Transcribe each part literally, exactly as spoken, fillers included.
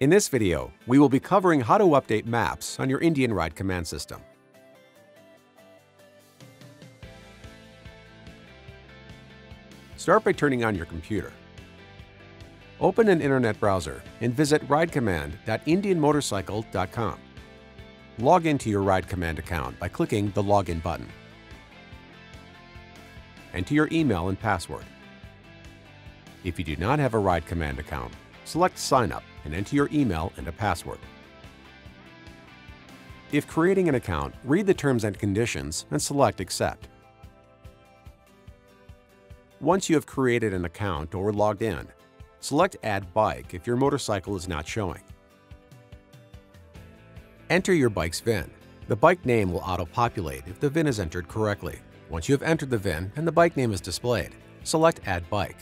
In this video, we will be covering how to update maps on your Indian Ride Command system. Start by turning on your computer. Open an internet browser and visit ride command dot indian motorcycle dot com. Log into your Ride Command account by clicking the Login button. Enter your email and password. If you do not have a Ride Command account, select Sign Up and enter your email and a password. If creating an account, read the terms and conditions and select Accept. Once you have created an account or logged in, select Add Bike if your motorcycle is not showing. Enter your bike's V I N. The bike name will auto-populate if the V I N is entered correctly. Once you have entered the V I N and the bike name is displayed, select Add Bike.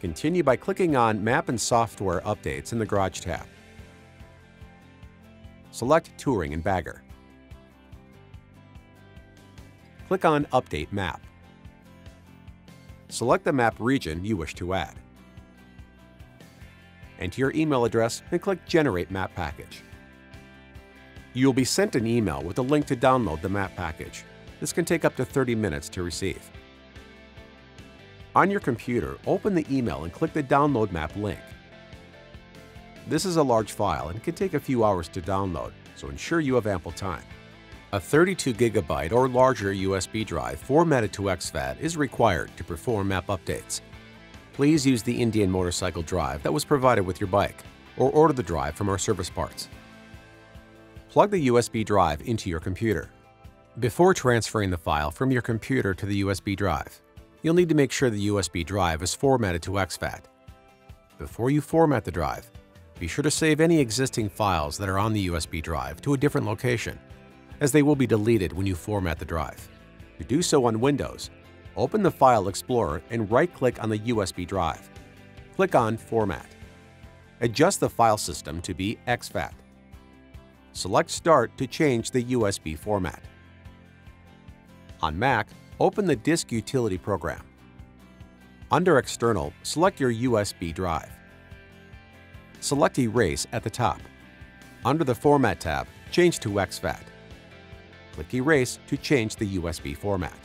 Continue by clicking on Map and Software Updates in the Garage tab. Select Touring and Bagger. Click on Update Map. Select the map region you wish to add. Enter your email address and click Generate Map Package. You will be sent an email with a link to download the map package. This can take up to thirty minutes to receive. On your computer, open the email and click the Download Map link. This is a large file and can take a few hours to download, so ensure you have ample time. A thirty-two gigabyte or larger U S B drive formatted to exFAT is required to perform map updates. Please use the Indian Motorcycle drive that was provided with your bike, or order the drive from our service parts. Plug the U S B drive into your computer. Before transferring the file from your computer to the U S B drive, you'll need to make sure the U S B drive is formatted to exFAT. Before you format the drive, be sure to save any existing files that are on the U S B drive to a different location, as they will be deleted when you format the drive. To do so on Windows, open the File Explorer and right-click on the U S B drive. Click on Format. Adjust the file system to be exFAT. Select Start to change the U S B format. On Mac, open the Disk Utility program. Under External, select your U S B drive. Select Erase at the top. Under the Format tab, change to exFAT. Click Erase to change the U S B format.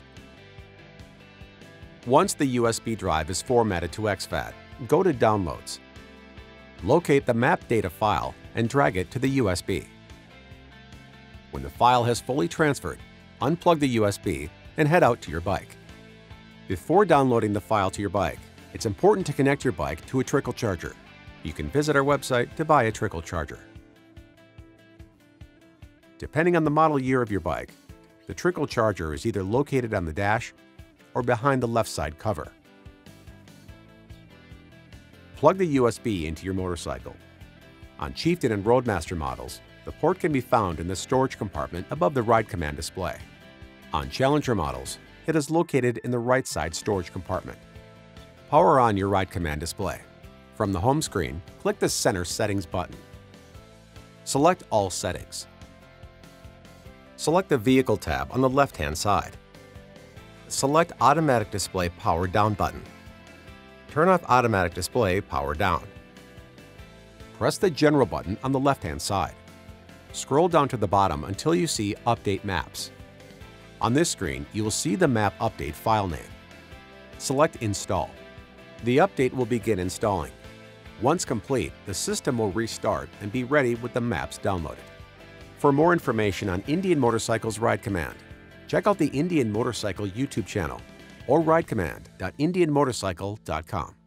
Once the U S B drive is formatted to exFAT, go to Downloads. Locate the map data file and drag it to the U S B. When the file has fully transferred, unplug the U S B and head out to your bike. Before downloading the file to your bike, it's important to connect your bike to a trickle charger. You can visit our website to buy a trickle charger. Depending on the model year of your bike, the trickle charger is either located on the dash or behind the left side cover. Plug the U S B into your motorcycle. On Chieftain and Roadmaster models, the port can be found in the storage compartment above the Ride Command display. On Challenger models, it is located in the right side storage compartment. Power on your Ride Command display. From the home screen, click the Center Settings button. Select All Settings. Select the Vehicle tab on the left-hand side. Select Automatic Display Power Down button. Turn off Automatic Display Power Down. Press the General button on the left-hand side. Scroll down to the bottom until you see Update Maps. On this screen, you will see the Map Update file name. Select Install. The update will begin installing. Once complete, the system will restart and be ready with the maps downloaded. For more information on Indian Motorcycle's Ride Command, check out the Indian Motorcycle YouTube channel or ride command dot indian motorcycle dot com.